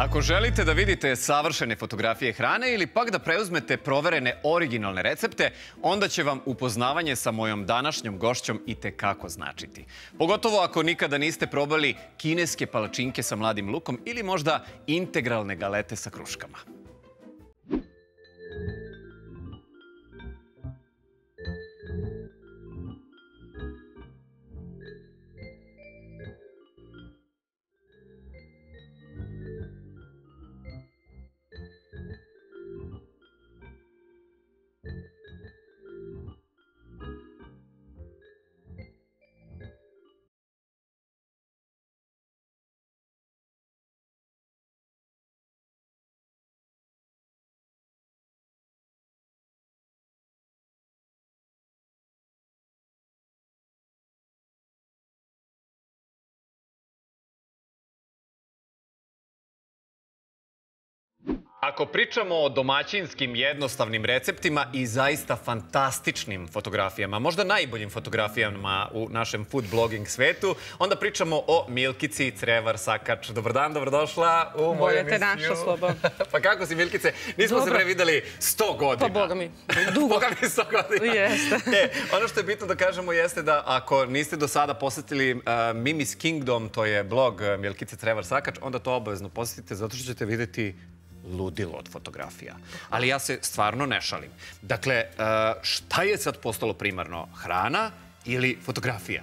Ako želite da vidite savršene fotografije hrane ili pak da preuzmete proverene originalne recepte, onda će vam upoznavanje sa mojom današnjom gošćom itekako značiti. Pogotovo ako nikada niste probali kineske palačinke sa mladim lukom ili možda integralne galete sa kruškama. Ako pričamo o domaćinskim jednostavnim receptima i zaista fantastičnim fotografijama, možda najboljim fotografijama u našem food blogging svetu, onda pričamo o Milkici Crevar Sakač. Dobar dan, dobrodošla u moju emisiju. Bolje te našla, Sloba. Pa kako si, Milkice? Nismo se prevideli 100 godina. Pa boga mi, dugo. Boga mi 100 godina. Jeste. Ono što je bitno da kažemo jeste da ako niste do sada posetili Mimis Kingdom, to je blog Milkice Crevar Sakač, onda to obavezno posetite zato što ćete videti ludilo od fotografija. Ali ja se stvarno ne šalim. Dakle, šta je sad postalo primarno? Hrana ili fotografija?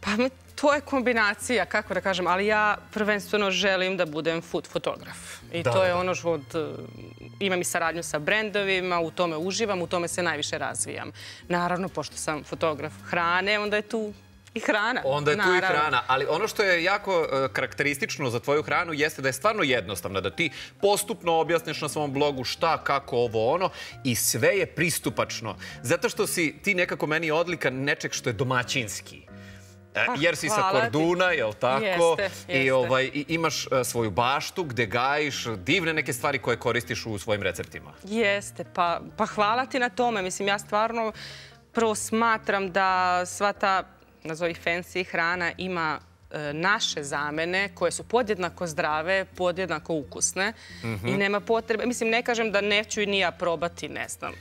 Pa to je kombinacija, kako da kažem, ali ja prvenstveno želim da budem food fotograf. I to je ono što imam i saradnju sa brendovima, u tome uživam, u tome se najviše razvijam. Naravno, pošto sam fotograf hrane, onda je tu i hrana. Onda je tu i hrana, ali ono što je jako karakteristično za tvoju hranu jeste da je stvarno jednostavna, da ti postupno objasniš na svom blogu šta, kako, ovo, ono i sve je pristupačno. Zato što si ti nekako meni odlika nečeg što je domaćinski. Jer si sa Korduna, jel tako? I imaš svoju baštu gde gajiš divne neke stvari koje koristiš u svojim receptima. Jeste, pa hvala ti na tome. Mislim, ja stvarno prvo smatram da sva ta nazovi fancy hrana ima naše zamene koje su podjednako zdrave, podjednako ukusne i nema potrebe. Mislim, ne kažem da neću i ni ja probati, ne znam,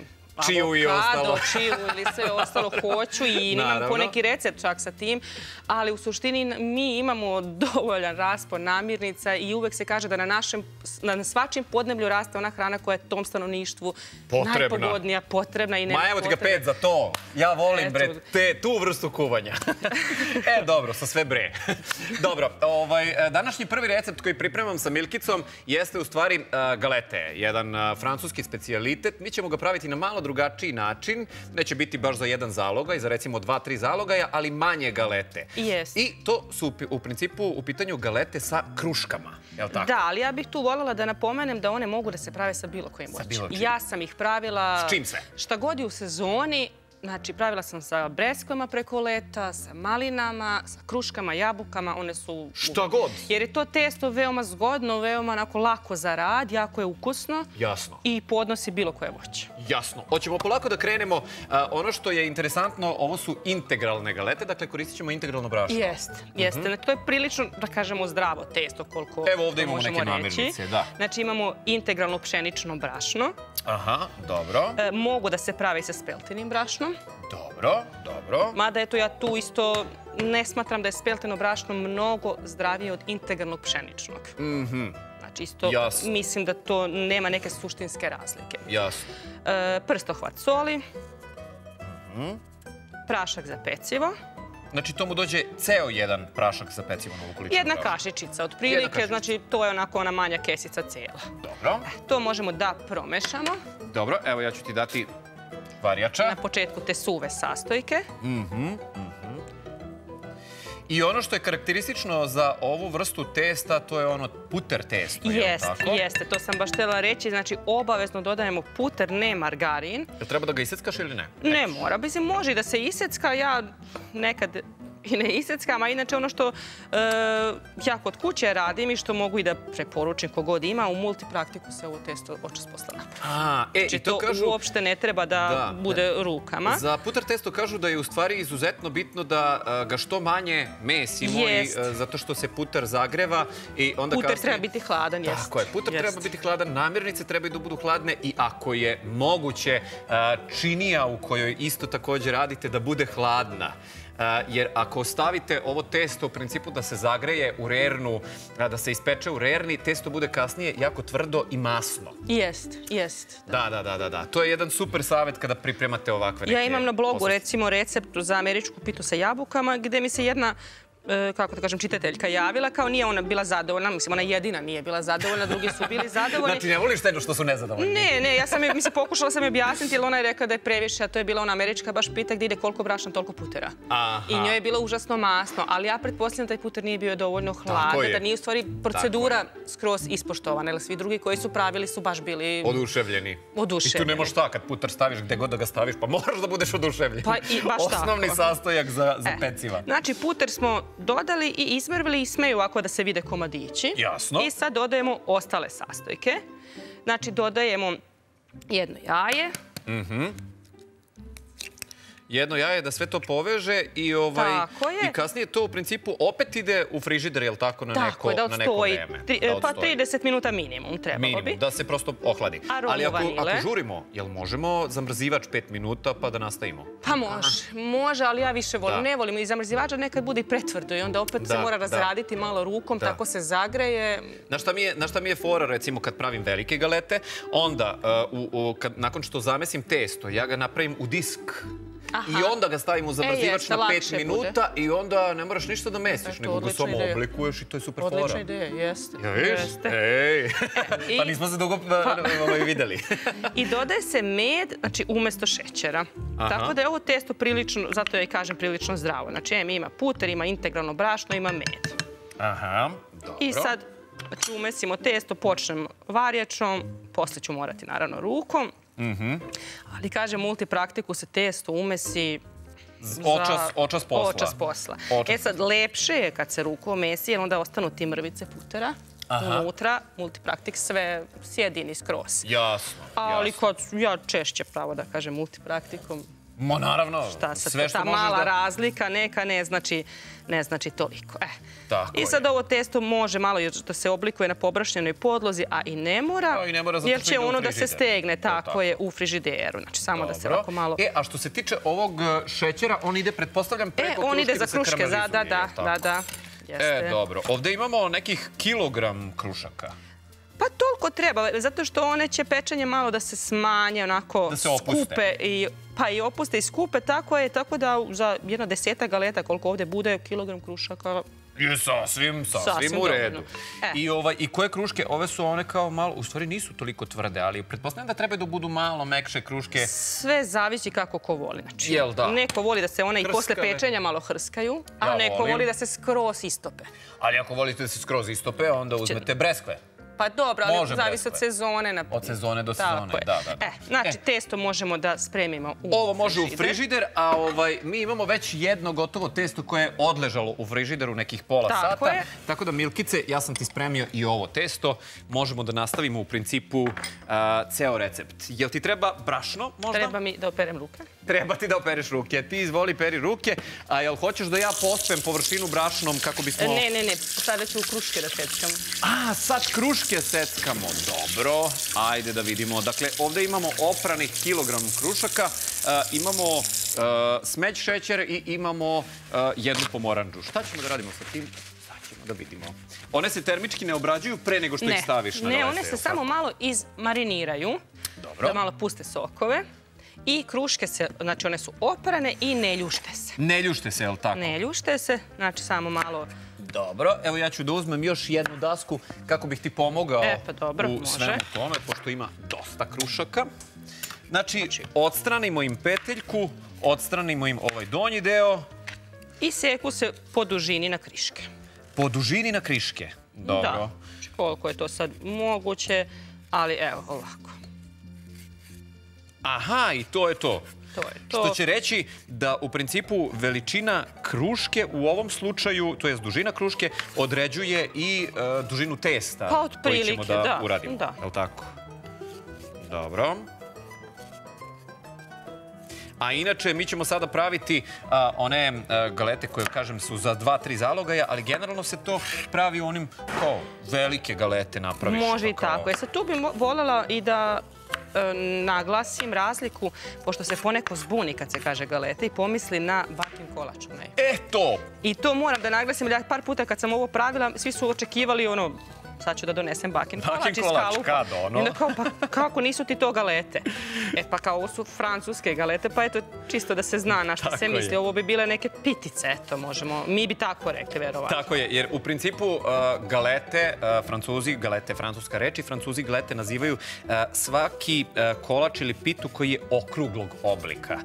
čiju i ostalo. Čiju ili sve ostalo hoću i imam po neki recept čak sa tim, ali u suštini mi imamo dovoljan raspon namirnica i uvek se kaže da na svačim podneblju raste ona hrana koja je tom stanovništvu najpogodnija, potrebna i nema potrebe. Ma evo ti ga 5 za to. Ja volim tu vrstu kuvanja. E, dobro, sa sve bre. Dobro, današnji prvi recept koji pripremam sa Milkicom jeste u stvari galete. Jedan francuski specijalitet. Mi ćemo ga praviti na malo drugačiji način, neće biti baš za jedan zalogaj, za recimo 2-3 zalogaja, ali manje galete. I to su u principu u pitanju galete sa kruškama, je li tako? Da, ali ja bih tu voljela da napomenem da one mogu da se prave sa bilo kojim voćem. Ja sam ih pravila... S čim sve? Šta god je u sezoni, znači pravila sam sa breskvama preko leta, sa malinama, sa kruškama, jabukama, one su... Šta god? Jer je to testo veoma zgodno, veoma onako lako za rad, jako je ukusno. Jasno. I podnosi bilo koje voće. Jasno. Hoćemo polako da krenemo. Ono što je interesantno, ovo su integralne galete, dakle koristit ćemo integralno brašno. Jeste. To je prilično, da kažemo, zdravo testo, koliko možemo reći. Evo ovde imamo neke namirnice, da. Znači imamo integralno pšenično brašno. Aha, dobro. Mogu da se prave i sa speltinim brašnom. Dobro. Mada eto ja tu isto ne smatram da je spelteno brašno mnogo zdravije od integralnog pšeničnog. Znači isto mislim da to nema neke suštinske razlike. Jasno. Prstohvat soli. Prašak za pecivo. Znači to mu dođe ceo jedan prašak za pecivo na ovu količinu? Jedna kašičica otprilike, znači to je onako ona manja kesica cijela. Dobro. To možemo da promešamo. Dobro, evo ja ću ti dati... Na početku te suve sastojke. I ono što je karakteristično za ovu vrstu testa, to je ono puter testo. Jeste, to sam baš htjela reći. Znači, obavezno dodajemo puter, ne margarin. Treba da ga iseckaš ili ne? Ne mora, mislim, može i da se isecka. Ja nekad i ne iseckam, a inače ono što ja kod kuće radim i što mogu i da preporučim kogod ima, u multipraktiku se ovo testo očas posla napravi. Znači to uopšte ne treba da bude rukama. Za putar testo kažu da je u stvari izuzetno bitno da ga što manje mesimo zato što se putar zagreva. Putar treba biti hladan, jest. Tako je, putar treba biti hladan, namirnice trebaju da budu hladne i ako je moguće činija u kojoj isto također radite da bude hladna. Jer ako ostavite ovo testo u principu da se zagreje u rernu, da se ispeče u rerni, testo bude kasnije jako tvrdo i masno. Jest. Da. To je jedan super savjet kada pripremate ovakve neke... Ja imam na blogu recimo recept za američku pitu sa jabukama gde mi se jedna, kako da kažem, čitateljka javila, kao nije ona bila zadovoljna, mislim, ona jedina nije bila zadovoljna, drugi su bili zadovoljni. Znači, ne voliš tebe što su nezadovoljni? Ne, ja sam je, mislim, pokušala sam je objasniti, jer ona je rekla da je previše, a to je bila ona američka baš pita gdje ide koliko brašna, toliko putera. I njoj je bilo užasno masno, ali ja pretpostavljam da taj puter nije bio dovoljno hladan, da nije u stvari procedura skroz ispoštovana, jer svi drugi koji su pravili su baš bili... Oduševljeni. I tu nemaš šta, kad puter staviš gdje god da ga staviš, pa moraš da budeš oduševljen. Osnovni sastojak za peciva. Znači, puter smo dodali i izmrvili i smeju ovako da se vide komadići. Jasno. I sad dodajemo ostale sastojke. Znači, dodajemo jedno jaje. Jedno jaje da sve to poveže i kasnije to u principu opet ide u frižider, je li tako, na neko vreme? Tako, da odstoji. Pa 30 minuta minimum trebalo bi. Da se prosto ohladi. Ali ako žurimo, je li možemo zamrzivač 5 minuta pa da nastavimo? Pa može, ali ja više volim. Ne volim i zamrzivača nekad bude i pretvrdo i onda opet se mora razraditi malo rukom, tako se zagreje. Na šta mi je fora, recimo, kad pravim velike galete, onda nakon što zamesim testo, ja ga napravim u disk. I onda ga stavim u zamrzivač na 5 minuta i onda ne moraš ništa da mesiš, nego ga samo oblikuješ i to je super fora. Odlična ideja, jeste. Pa nismo se dugo videli. I dodaje se med, znači umjesto šećera. Tako da je ovo testo prilično, zato ja i kažem prilično zdravo. Znači ima puter, ima integralno brašno, ima med. I sad umesimo testo, počnem varjačom, poslije ću morati naravno rukom. Ali kaže, multipraktiku se testo umesi očas posla. E sad, lepše je kad se ruku omesi, jer onda ostanu ti mrvice putera unutra, multipraktik sve sjedini skroz. Jasno. Ali kad ja češće pravo da kažem multipraktikom... Ma naravno, sve što možeš da... Ta mala razlika neka ne znači toliko. I sad ovo testo može malo da se oblikuje na pobrašnjenoj podlozi, a i ne mora, jer će ono da se stegne, tako je, u frižideru. Znači, samo da se ovako malo... A što se tiče ovog šećera, on ide, pretpostavljam, preko kruške da se karamelizuju. Da. Dobro, ovdje imamo nekih kilogram krušaka. Pa toliko treba, zato što one će pečenje malo da se smanje, onako skupe, pa i opuste i skupe, tako je, tako da za jedno 10 galeta koliko ovdje bude, kilogram krušaka... Je sasvim u redu. I koje kruške, ove su one kao malo, u stvari nisu toliko tvrde, ali pretpostavljam da trebaju da budu malo mekše kruške. Sve zavisi kako ko voli. Neko voli da se one i posle pečenja malo hrskaju, a neko voli da se skroz istope. Ali ako volite da se skroz istope, onda uzmete breskve. Pa dobro, ali zavisi od sezone. Od sezone do sezone, da. Znači, testo možemo da spremimo u frižider. Ovo može u frižider, a mi imamo već jedno gotovo testo koje je odležalo u frižideru nekih pola sata. Tako da, Milkice, ja sam ti spremio i ovo testo. Možemo da nastavimo u principu ceo recept. Jel ti treba brašno možda? Treba mi da operem ruke. Treba ti da opereš ruke. Ti izvoli, peri ruke. A jel hoćeš da ja pospem površinu brašnom kako bismo... Ne. Sada ću kruške da seckam. Sad kruške seckamo. Dobro. Ajde da vidimo. Dakle, ovdje imamo opranih kilogram krušaka. Imamo smeđ šećer i imamo jednu pomoranđu. Šta ćemo da radimo sa tim? Da vidimo. One se termički ne obrađuju pre nego što ih staviš na dole. Ne, one se samo malo izmariniraju. Dobro. Da malo puste sokove. I kruške se, znači one su oprane i ne ljušte se. Ne ljušte se, je li tako? Ne ljušte se, znači samo malo... Dobro, evo ja ću da uzmem još jednu dasku kako bih ti pomogao u svemu tome, pošto ima dosta krušaka. Znači, odstranimo im peteljku, odstranimo im ovaj donji deo. I seku se po dužini na kriške. Po dužini na kriške? Dobro. Da, koliko je to sad moguće, ali evo ovako. Aha, i to je to. Što će reći da u principu veličina kruške u ovom slučaju, to je dužina kruške, određuje i dužinu testa koji ćemo da uradimo. Je li tako? Dobro. A inače, mi ćemo sada praviti one galete koje, kažem, su za 2-3 zalogaja, ali generalno se to pravi u onim, kao, velike galete napraviš. Može i tako. E sad tu bih voljela i da naglasim razliku, pošto se poneko zbuni kad se kaže galete i pomisli na baklin kolač. E to! I to moram da naglasim, jer ja par puta kad sam ovo pravila, svi su očekivali ono, sad ću da donesem baklin kolač iz kalupa. I onda kao, pa kako nisu ti to galete? E pa kao, ovo su francuske galete, pa eto, čisto da se zna na što se misli. Ovo bi bile neke pitice, eto, možemo, mi bi tako rekli, verovatno. Tako je, jer u principu galete, Francuzi, galete, francuska reč, i Francuzi galete nazivaju svaki kolač ili pitu koji je okruglog oblika.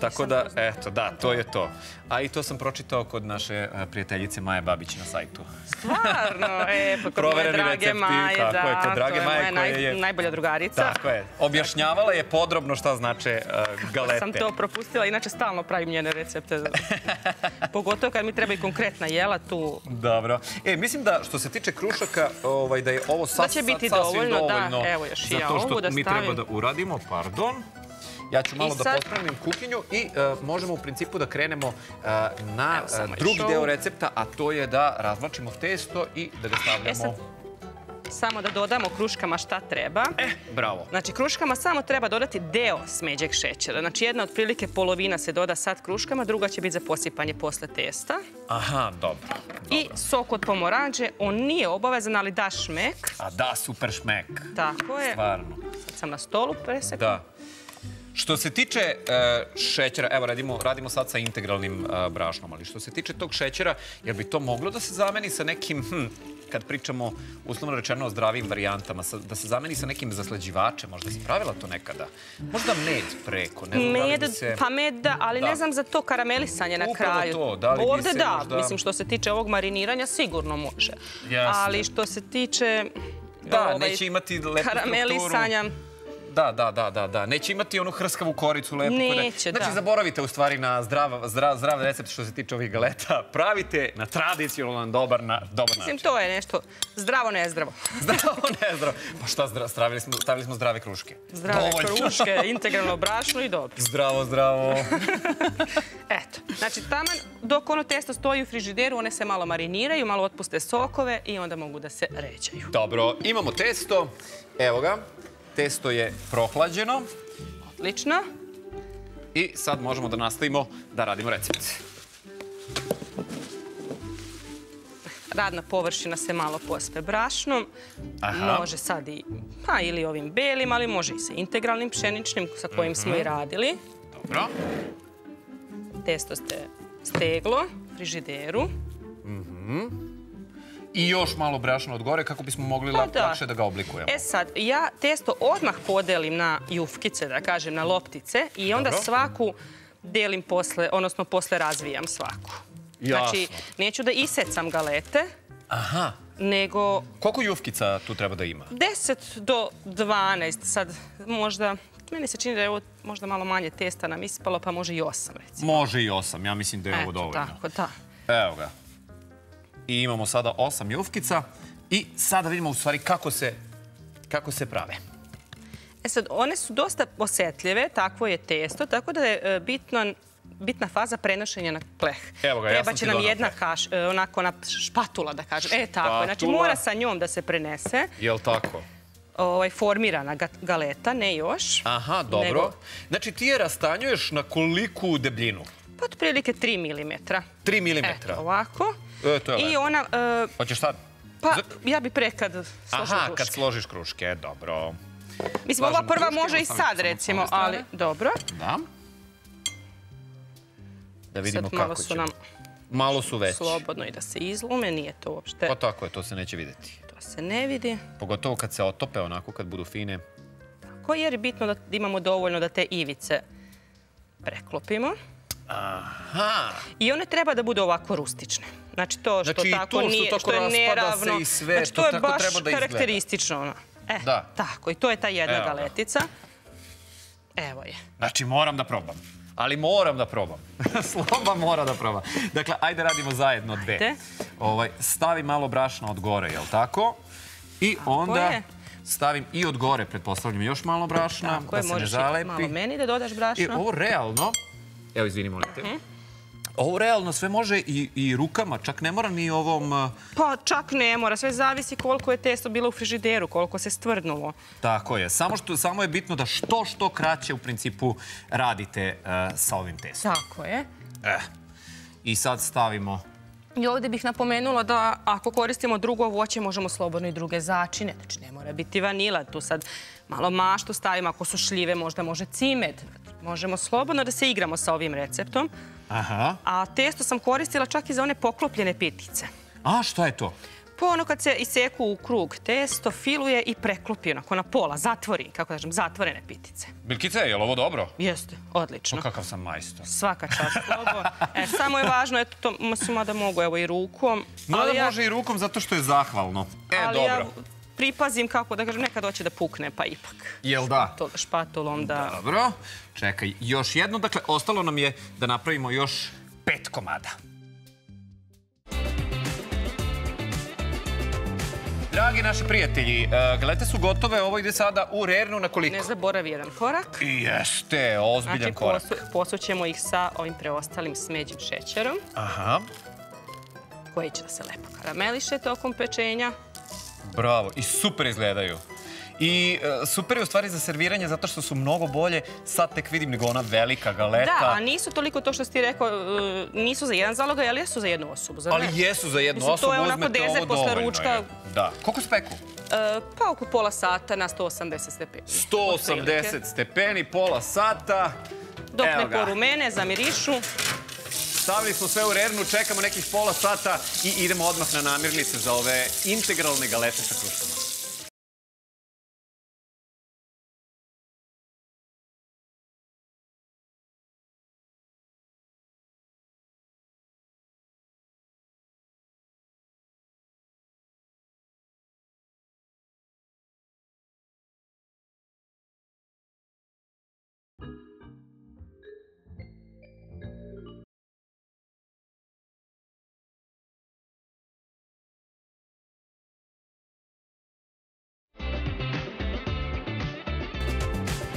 Tako da, eto, da, to je to. A i to sam pročitao kod naše prijateljice Maje Babić na sajtu. Stvarno, pa kod moje drage Maje, da, to je najbolja drugarica. Tako je, objašnjavala je podrobno šta znače galete. Sam to propustila, inače stalno pravim njene recepte. Pogotovo kad mi treba i konkretna jela tu. Dobro. E, mislim da što se tiče krušaka, da je ovo sasvim dovoljno za to što mi treba da uradimo. Pardon. Ja ću malo da popravim kuhinju i možemo u principu da krenemo na drugi deo recepta, a to je da razvlačimo testo i da ga stavljamo. Samo da dodamo kruškama šta treba. Bravo. Znači, kruškama samo treba dodati deo smeđeg šećera. Znači, jedna otprilike polovina se doda sad kruškama, druga će biti za posipanje posle testa. Aha, dobro. I sok od pomoranđe, on nije obavezan, ali da šmek. A da, super šmek. Tako je. Stvarno. Sad sam na stolu presekla. Da. Što se tiče šećera, evo radimo sad sa integralnim brašnom, ali što se tiče tog šećera, jer bi to moglo da se zameni sa nekim, kad pričamo uslovno rečeno o zdravim varijantama, da se zameni sa nekim zaslađivačem, možda si pravila to nekada? Možda med preko, ne znam da li bi se... Pa med da, ali ne znam za to karamelisanje na kraju. Upravo to, da li bi se možda... Ovde da, mislim što se tiče ovog mariniranja sigurno može. Ali što se tiče... Da, neće imati lepu strukturu. Karamelisanja... Da. Neće imati onu hrskavu koricu lepo. Neće, da. Znači, zaboravite u stvari na zdrav recept što se tiče ovih galeta. Pravite na tradicionalan dobar način. Mislim, to je nešto zdravo, nezdravo. Pa šta, stavili smo zdrave kruške. Zdrave kruške, integralno brašno i dobro. Zdravo. Eto. Znači, taman dok ono testo stoji u frižideru, one se malo mariniraju, malo otpuste sokove i onda mogu da se ređaju. Dobro, imamo testo. Evo ga. Testo je prohlađeno. Odlično. I sad možemo da nastavimo da radimo recept. Radna površina se malo pospe brašnom. Može sad i, pa ili ovim belim, ali može i sa integralnim pšeničnim sa kojim smo i radili. Dobro. Testo ste steglo u frižideru. I još malo brašna od gore kako bismo mogli lakše da ga oblikujemo. E sad, ja testo odmah podelim na jufkice, da kažem, na loptice i onda svaku delim posle, odnosno posle razvijam svaku. Jasno. Znači, neću da isecam galete, nego... Koliko jufkica tu treba da ima? 10 do 12, sad možda... Meni se čini da je ovo možda malo manje testa nam ispalo, pa može i 8, recimo. Može i 8, ja mislim da je ovo dovoljno. Eto, tako, da. Evo ga. I imamo sada 8 jufkica i sada vidimo u stvari kako se prave. E sad, one su dosta osetljive, takvo je testo, tako da je bitna faza prenošenja na pleh. Evo ga, ja sam ti donao pleh. Treba će nam jedna onako špatula, da kažem. E, tako je. Znači, mora sa njom da se prenese. Jel' tako? Formirana galeta, ne još. Aha, dobro. Znači, ti je rastanjuješ na koliku debljinu? Pa otprilike 3 milimetra. 3 milimetra? Eto, ovako. I ona... Hoćeš sad? Pa, ja bi pre kad složim kruške. Aha, kad složiš kruške, dobro. Mislim, ova prva može i sad, recimo, ali dobro. Da. Da vidimo kako ćemo. Malo su veći. Slobodno i da se izlume, nije to uopšte. Pa tako je, to se neće vidjeti. To se ne vidi. Pogotovo kad se otope, onako, kad budu fine. Tako, jer je bitno da imamo dovoljno da te ivice preklopimo. Aha. I one treba da bude ovako rustične. Znači to što tako nije, što je neravno. Znači to je baš karakteristično. E, tako. I to je ta jedna galetica. Evo je. Znači, moram da probam. Ali moram da probam. Sloba mora da probam. Dakle, ajde radimo zajedno dve. Stavi malo brašna od gore, jel tako? I onda stavim i od gore, pretpostavljam, još malo brašna. Da se ne zalepi. Malo meni da dodaš brašna. Ovo realno, evo izvini, molim te. Ovo realno sve može i rukama, čak ne mora ni ovom... Pa čak ne mora, sve zavisi koliko je testo bilo u frižideru, koliko se stvrdnulo. Tako je, samo je bitno da što kraće u principu radite sa ovim testom. Tako je. I sad stavimo... I ovdje bih napomenula da ako koristimo drugo voće, možemo slobodno i druge začine. Znači ne mora biti vanila, tu sad malo maštu stavimo, ako su šljive možda može cimet. Možemo slobodno da se igramo sa ovim receptom. A testo sam koristila čak i za one poklopljene petice. A šta je to? Po ono kad se iseku u krug testo, filuje i preklopi onako na pola, zatvori, kako kažem, zatvorene petice. Milkice, je li ovo dobro? Jeste, odlično. O kakav sam majstor. Svaka čast, Slobo. Samo je važno, eto to, mislim da mogu, evo i rukom. Mada može i rukom zato što je zahvalno. Dobro. Pripazim kako, da kažem, nekad hoće da pukne, pa ipak. Jel da? Špatulom da... Dobro, čekaj, još jedno. Dakle, ostalo nam je da napravimo još 5 komada. Dragi naši prijatelji, galete su gotove, ovo ide sada u rernu na koliko? Ne zaboravi jedan korak. Jeste, ozbiljan korak. Znači, posućemo ih sa ovim preostalim smeđim šećerom. Aha. Koji će da se lepo karameliše tokom pečenja. Bravo, i super izgledaju. I super je u stvari za serviranje zato što su mnogo bolje, sad tek vidim, nego ona velika galeta. Da, a nisu toliko to što si ti rekao, nisu za jedan zalogaj, ali jesu za jednu osobu. Ali jesu za jednu osobu, uzmete ovo dovoljno. Da, koliko speku? Pa oko pola sata na 180 stepeni. 180 stepeni, pola sata. Dok ne porumene, zamirišu. Stavili smo sve u rernu, čekamo nekih pola sata i idemo odmah na namirnice za ove integralne galete sa kruškama.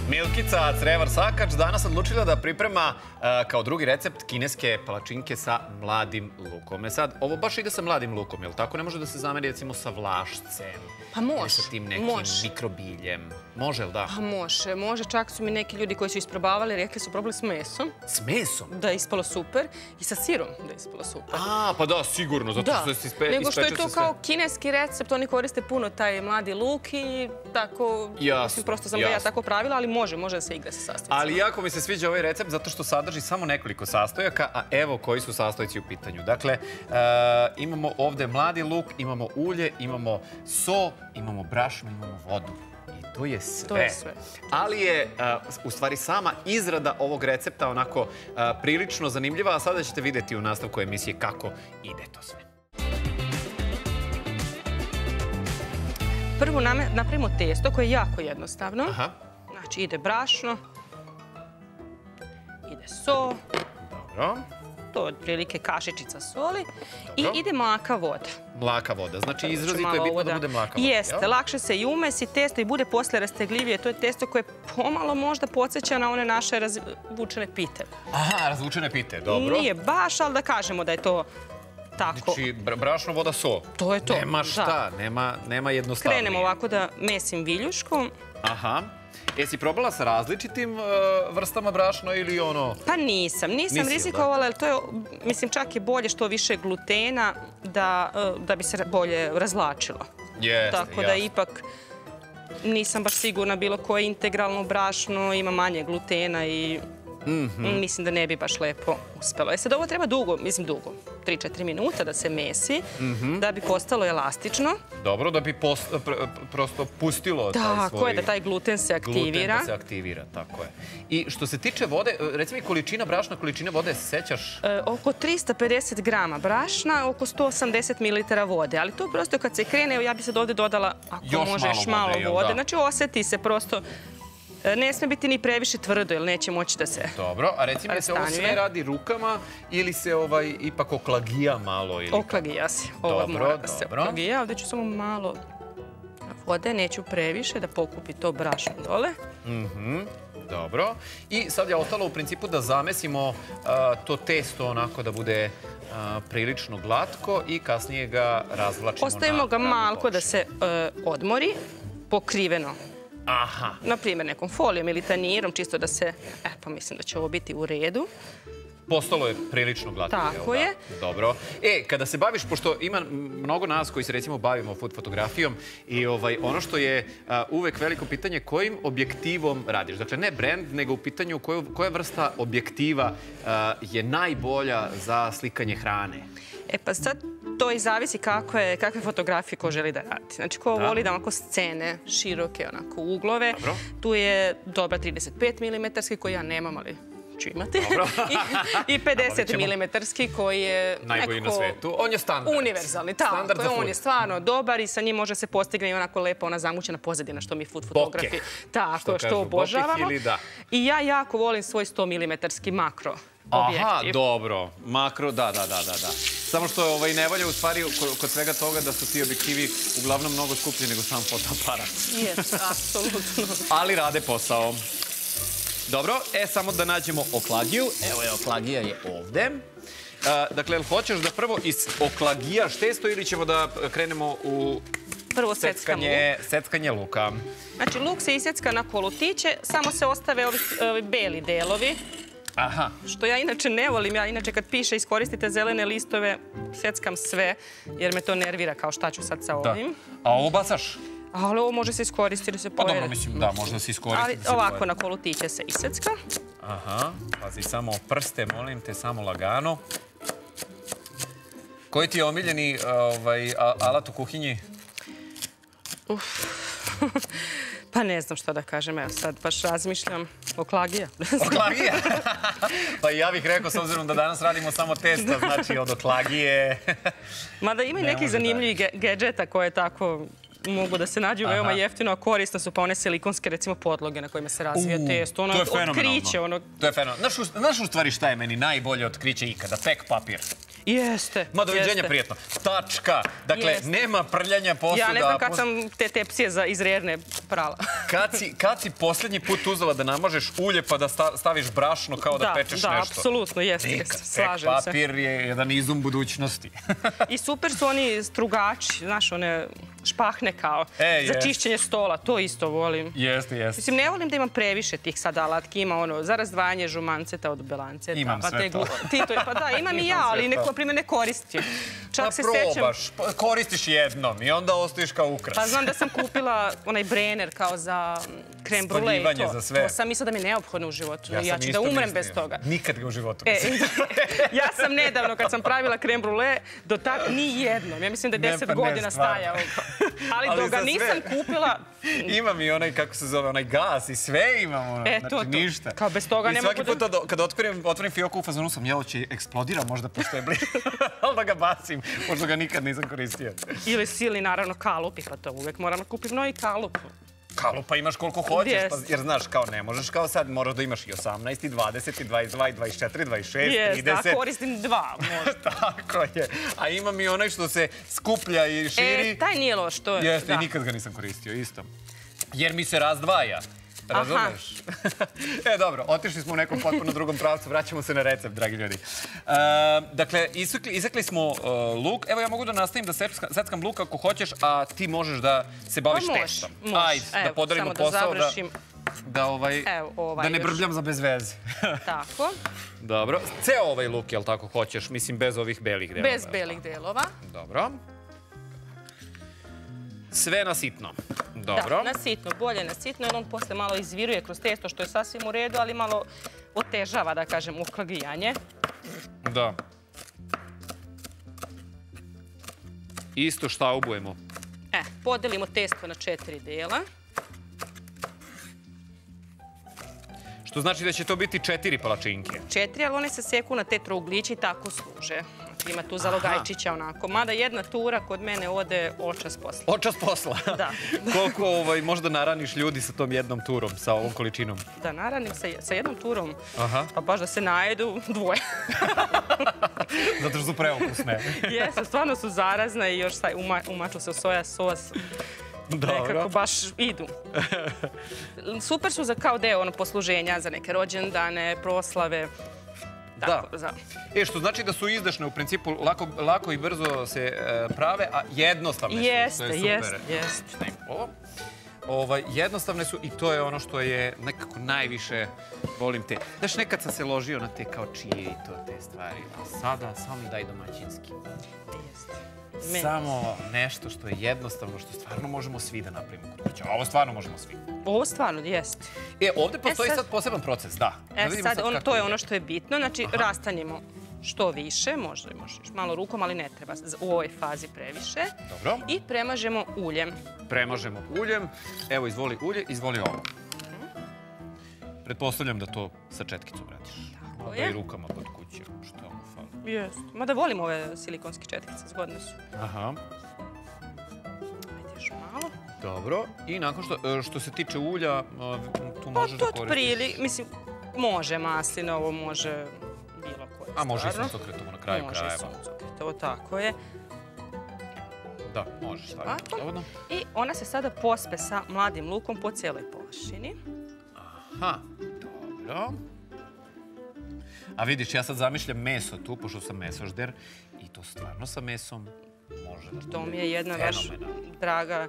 Milkica Crevar Sakač danas odlučila da priprema kao drugi recept kineske palačinke sa mladim lukom. E sad, ovo baš ide sa mladim lukom, jel tako? Ne može da se zameri recimo sa vlašcem. Pa može. Sa tim nekim mikrobiljem. Može, jel da? Pa može, može. Čak su mi neki ljudi koji su isprobavali, rekli su probali s mesom. S mesom? Da, ispalo super. I sa sirom da ispalo super. A, pa da, sigurno, zato što se ispeče sve. Nego što je to kao kineski recept, oni koriste puno taj mladi luk i tako... Jasno, jasno. Može da se igra sa sastojcima. Ali jako mi se sviđa ovaj recept zato što sadrži samo nekoliko sastojaka, a evo koji su sastojci u pitanju. Dakle, imamo ovde mladi luk, imamo ulje, imamo so, imamo brašno, imamo vodu. I to je sve. Ali je u stvari sama izrada ovog recepta onako prilično zanimljiva, a sada ćete vidjeti u nastavku emisije kako ide to sve. Prvo napravimo testo koje je jako jednostavno. Znači, ide brašno, ide so, to je otprilike kašičica soli i ide mlaka voda. Mlaka voda, znači izrazito je bitno da bude mlaka voda. Jeste, lakše se i umesi testo i bude posle rastegljivije. To je testo koje pomalo možda podsjeća na one naše razvučene pite. Aha, razvučene pite, dobro. Nije baš, ali da kažemo da je to... Znači, brašno, voda, so. To je to. Nema šta, nema jednostavnije. Krenemo ovako da mesim viljuškom. Aha. Jesi probala sa različitim vrstama brašna ili ono... Pa nisam rizikovala, jer to je, mislim, čak je bolje što više glutena da bi se bolje razvlačilo. Tako da ipak nisam baš sigurna bilo koje integralno brašno, ima manje glutena i mislim da ne bi baš lepo uspelo. E sad ovo treba dugo, mislim dugo, 3-4 minuta da se mesi, da bi postalo elastično. Dobro, da bi prosto pustilo taj svoj... Tako je, da taj gluten se aktivira. Gluten da se aktivira, tako je. I što se tiče vode, recimo i količina brašna, količina vode, sećaš? Oko 350 grama brašna, oko 180 ml vode. Ali to prosto kad se krene, ja bi sad ovdje dodala, ako možeš, malo vode. Znači oseti se prosto... Ne sme biti ni previše tvrdo, jer neće moći da se rastanjuje. Dobro, a recimo da se ovo sve radi rukama ili se ipak oklagija malo? Oklagija se. Ovo mora da se oklagija. Ovdje ću samo malo vode, neću previše da pokupi to brašno dole. Dobro. I sad je ostalo u principu da zamesimo to testo onako da bude prilično glatko i kasnije ga razvlačimo. Ostavimo ga malko da se odmori, pokriveno. Aha. Naprimjer nekom folijom ili tanjirom, čisto da se, pa mislim da će ovo biti u redu. Postalo je prilično glatko. Tako je. Dobro. Kada se baviš, pošto ima mnogo nas koji se recimo bavimo food fotografijom i ono što je uvek veliko pitanje, kojim objektivom radiš? Dakle, ne brand, nego u pitanju koja vrsta objektiva je najbolja za slikanje hrane? Pa sad to i zavisi kakve fotografije ko želi da radi. Znači, ko voli da onako scene, široke onako uglove, tu je dobra 35 mm, koji ja nemam, ali ću imati, i 50 mm koji je najbolji na svetu. On je standard. Univerzalni, tako je. On je stvarno dobar i sa njim može se postigne i onako lepa ona zamućena pozadina što mi food fotografi. Tako, što obožavamo. I ja jako volim svoj 100 mm makro objektiv. Aha, dobro. Makro, da. Samo što ne valja u stvari kod svega toga da su ti objektivi uglavnom mnogo skuplji nego sam fotoaparat. Jes, apsolutno. Ali rade posao. Dobro, samo da nađemo oklagiju. Evo je, oklagija je ovde. Dakle, jel hoćeš da prvo oklagijaš testo ili ćemo da krenemo u seckanje luka? Znači, luk se isecka na kolutiće, samo se ostave ovi beli delovi. Aha. Što ja inače ne volim, ja inače kad piše iskoristite zelene listove, seckam sve, jer me to nervira kao šta ću sad sa ovim. A ovo bacaš? Ali ovo može se iskoristiti da se pojede. Pa dobro, mislim, da, možda se iskoristiti da se pojede. Ovako na kolutiće se isecka. Aha, pazi, samo prste, molim te, samo lagano. Koji ti je omiljeni alat u kuhinji? Pa ne znam što da kažem, evo sad baš razmišljam. Oklagija. Oklagija? Pa ja bih rekao, s obzirom da danas radimo samo testa, znači od oklagije. Mada ima i nekih zanimljivih gadžeta koje tako mogu da se nađu veoma jeftino, a korisno su pa one silikonske, recimo, podloge na kojima se razvija test. Ono otkriće, ono... To je fenomenalno. Znaš u stvari šta je meni najbolje otkriće ikada? Pek papir. Jeste. Ma doviđenja prijetno. Tačka. Dakle, nema prljanja posuda. Ja ne znam kad sam te tepsije za izrerne prala. Kad si posljednji put uzela da namažeš ulje pa da staviš brašno kao da pečeš nešto? Da, apsolutno, jeste. Pek papir je jedan izum budućnosti. I super su oni strugači, znaš, one špahne kao za čišćenje stola. To isto volim. Jeste, jeste. Mislim, ne volim da imam previše tih sad alatki. Ima ono za razdvajanje žumanceta od belanceta. Imam sve to. Pa da, imam i ja, ali neko primjer ne koristim. Čak se sećam... Koristiš jednom i onda ostaviš kao ukras. Pa znam da sam kupila onaj brener kao za krem brule i to. To sam mislila da mi je neophodno u životu. Ja ću da umrem bez toga. Nikad ga u životu. Ja sam nedavno kad sam pravila krem brule, do tako ni jednom. Ja mislim da je 10 godina stajao. Ali dok ga nisam kupila... Imam i onaj, kako se zove, onaj gas i sve imam. Znači ništa. Kao bez toga ne mogu da... I svaki put kada otvorim fioku u fazonu sam, jao će eksplodira možda pošto je blizu. Ali da ga bacim, možda ga nikad nisam koristio. Ili sili, naravno, kalup, pa to uvek moram kupiti novi kalup. Kalupa imaš koliko hoćeš, jer znaš, kao ne možeš, kao sad moraš da imaš i 18, i 20, i 22, i 24, i 26, i 30. Da, koristim dva možda. Tako je. A imam i onaj što se skuplja i širi. Taj nije loš, to je. Jeste, i nikad ga nisam koristio, isto. Jer mi se razdvaja. Razumeš? Dobro, otišli smo u nekom potpuno drugom pravcu, vraćamo se na recept, dragi ljudi. Dakle, isekli smo luk. Evo, ja mogu da nastavim da seckam luk ako hoćeš, a ti možeš da se baviš testom. Ajde, da podelimo posao, da ne brbljam za bez veze. Tako. Dobro, ceo ovaj luk, jel tako hoćeš? Mislim, bez ovih belih delova. Bez belih delova. Dobro. Sve na sitno. Dobro. Da, na sitno, bolje na sitno, jer on posle malo izviruje kroz testo, što je sasvim u redu, ali malo otežava, da kažem, oklagijanje. Da. Isto štaubujemo. Podelimo testo na 4 dela. Što znači da će to biti 4 palačinke. 4, ali one se seku na te trouglići i tako služe. ima tu zalogajčića onako. Mada jedna tura kod mene ode očas posla. Očas posla? Da. Koliko možda naraniš ljudi sa tom jednom turom, sa ovom količinom? Da, naranim sa jednom turom. Pa baš da se najedu dvoje. Zato što su preukusne. Jesu, stvarno su zarazne i još umaču se u soja sos. Nekako baš idu. Super su kao deo posluženja za neke rođendane, proslave. Da. Što znači da su izdašne u principu, lako i brzo se prave, a jednostavne su. Jeste. Jednostavne su i to je ono što je nekako najviše volim te. Znaš, nekad sam se ložio na te kao čije i to te stvari, a sada samo mi daj domaćinski. Samo nešto što je jednostavno, što stvarno možemo svi da napravimo kod kuće. Ovo stvarno možemo svi. Ovo stvarno, jeste. Ovdje postoji sad poseban proces, da. To je ono što je bitno. Znači, rastanjemo što više, možda možeš malo rukom, ali ne treba u ovoj fazi previše. Dobro. I premažemo uljem. Premažemo uljem. Evo, izvoli ulje, izvoli ovo. Pretpostavljam da to sa četkicom radiš. Tako je. Da i rukama kod kuće, što je. Mada volim ove silikonske četkice, zgodne su. Ajde još malo. Dobro, i nakon što se tiče ulja, tu možeš da koristiš? Mislim, može maslinovo, može bilo koje. A može i suncokretovo na kraju krajeva. Može i suncokretovo, tako je. Da, može staviti. I ona se sada pospe sa mladim lukom po cijeloj površini. Dobro. A vidiš, ja sad zamišljam meso tu, pošto sam mesožder, i to stvarno sa mesom može da... To mi je jedna vaš draga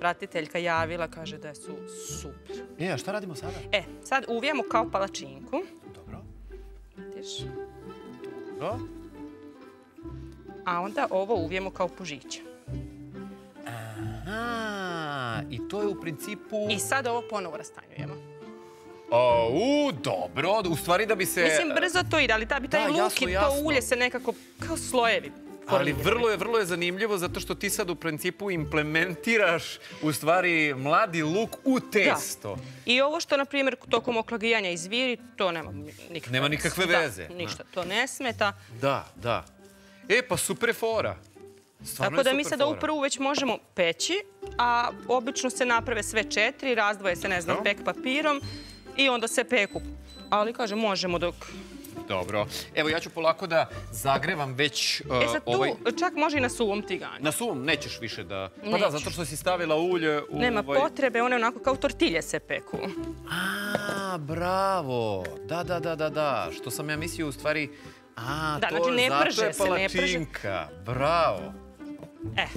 pratiteljka javila, kaže da su super. A šta radimo sada? Sad uvijamo kao palačinku. Dobro. Vidiš? Dobro. A onda ovo uvijemo kao pužića. I to je u principu... I sad ovo ponovo rastanjujemo. Dobro, u stvari da bi se... Mislim, brzo to ide, ali taj luk i to ulje se nekako kao slojevi. Ali vrlo je zanimljivo zato što ti sad u principu implementiraš u stvari mladi luk u testo. I ovo što, na primjer, tokom oklagijanja izviri, to nema nikakve... Nema nikakve veze. Ništa, to ne smeta. Da. Pa super fora. Tako da mi sada ovu prvu već možemo peći, a obično se naprave sve četiri, razdvoje se, ne znam, pek papirom. I onda se peku. Ali, kažem, možemo dok... Dobro. Evo, ja ću polako da zagrevam već ovaj... sad tu čak može i na suvom tiganju. Na suvom nećeš više da... Pa da, zato što si stavila ulje u... Nema potrebe, one onako kao tortilje se peku. Bravo. Da. Što sam ja mislio u stvari... To je zato palačinka. Bravo.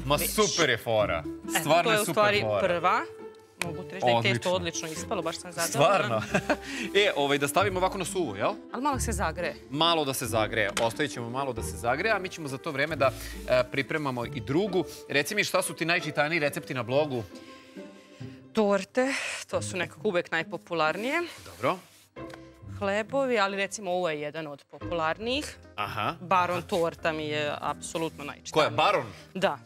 Ma super je fora. Stvarno je super fora. To je u stvari prva. Mogu reći da je testo odlično ispalo, baš sam zadovoljna. Stvarno. Da stavimo ovako na suvo, jel? Ali malo se zagreje. Malo da se zagreje. Ostavit ćemo malo da se zagreje, a mi ćemo za to vreme da pripremamo i drugu. Reci mi šta su ti najčitaniji recepti na blogu? Torte, to su nekako uvek najpopularnije. Dobro. Hlebovi, ali recimo ovo je jedan od popularnijih. Baron torta mi je apsolutno najčitaniji. Koja je, Baron? Da.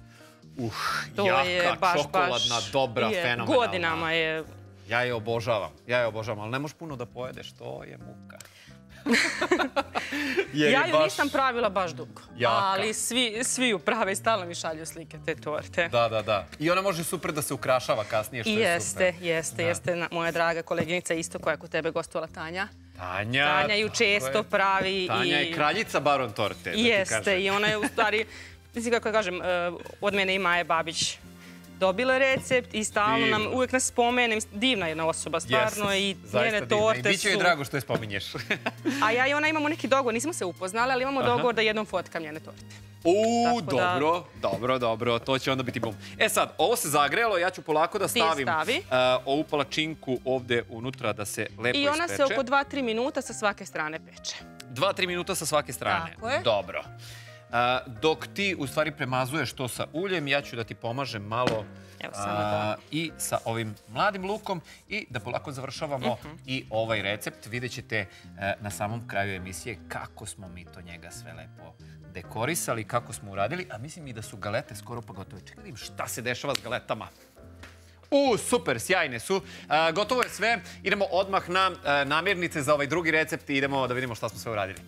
Jaka, čokoladna, dobra, fenomenalna. Godinama je... Ja je obožavam, ali ne možeš puno da pojedeš, to je muka. Ja ju nisam pravila baš dugo, ali svi ju prave i stalno mi šalju slike te torte. Da. I ona može super da se ukrašava kasnije, što je super. Jeste. Moja draga koleginica isto koja je kod tebe gostovala, Tanja. Tanja ju često pravi. Tanja je kraljica Baron torte. Jeste, i ona je u stvari... Mislim, kako kažem, od mene i Maje Babić dobila recept i stalno nam, uvijek nas spomene. Divna jedna osoba, stvarno, i njene torte su... I biće joj drago što je spominješ. A ja i ona imamo neki dogovor, nismo se upoznali, ali imamo dogovor da jednom fotkam njene torte. Dobro, to će onda biti bom. Sad, ovo se zagrejalo, ja ću polako da stavim ovu palačinku ovde unutra da se lepo ispeče. I ona se oko 2-3 minuta sa svake strane peče. 2-3 minuta sa svake strane. Dobro. Dok ti u stvari premazuješ to sa uljem, ja ću da ti pomažem malo i sa ovim mladim lukom i da polako završavamo i ovaj recept. Vidjet ćete na samom kraju emisije kako smo mi to njega sve lepo dekorisali, kako smo uradili, a mislim i da su galete skoro pa gotove. Čekaj, vidim šta se dešava s galetama. Super, sjajne su. Gotovo je sve. Idemo odmah na namirnice za ovaj drugi recept i idemo da vidimo šta smo sve uradili.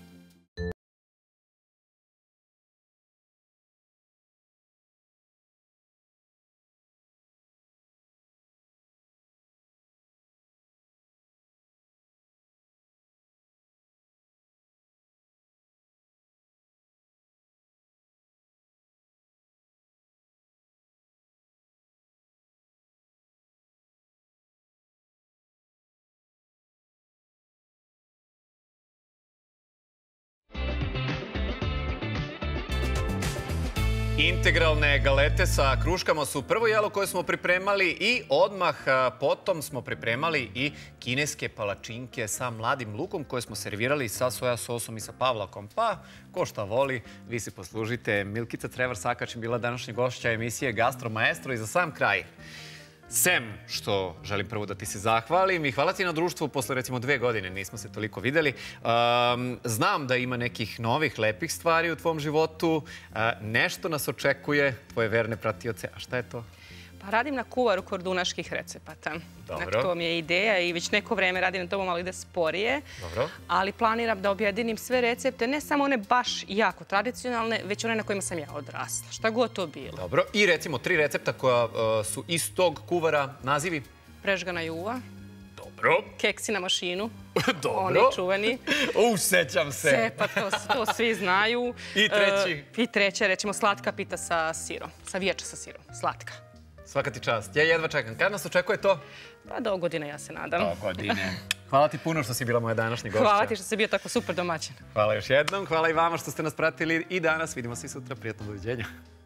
Integralne galete sa kruškama su prvo jelo koje smo pripremali i odmah potom smo pripremali i kineske palačinke sa mladim lukom koje smo servirali sa soja sosom i sa pavlakom. Pa, ko šta voli, vi se poslužite. Milkica Crevar Sakač je bila današnja gošća emisije Gastro Maestro i za sam kraj. Sem što želim prvo da ti se zahvalim i hvala ti na društvu, posle recimo 2 godine nismo se toliko videli. Znam da ima nekih novih, lepih stvari u tvom životu. Nešto nas očekuje, tvoje verne pratioce. A šta je to? Pa radim na kuvaru kordunaških recepata. Dobro. To mi je ideja i već neko vreme radim na tomu, malo ide sporije. Dobro. Ali planiram da objedinim sve recepte, ne samo one baš jako tradicionalne, već one na kojima sam ja odrasla. Šta god to bilo. Dobro. I recimo 3 recepta koja su iz tog kuvara, nazivi? Prežgana juva. Dobro. Keksi na mašinu. Dobro. Oni čuveni. Sećam se. Pa to svi znaju. I treći? I treće, recimo slatka pita sa sirom. Sa viječe sa sirom. Slatka. Svaka ti čast. Ja jedva čekam. Kad nas očekuje to? Pa do godine, ja se nadam. Do godine. Hvala ti puno što si bila moja današnja gošća. Hvala ti što si bio tako super domaćin. Hvala još jednom. Hvala i vama što ste nas pratili i danas. Vidimo se i sutra. Prijatno doviđenja.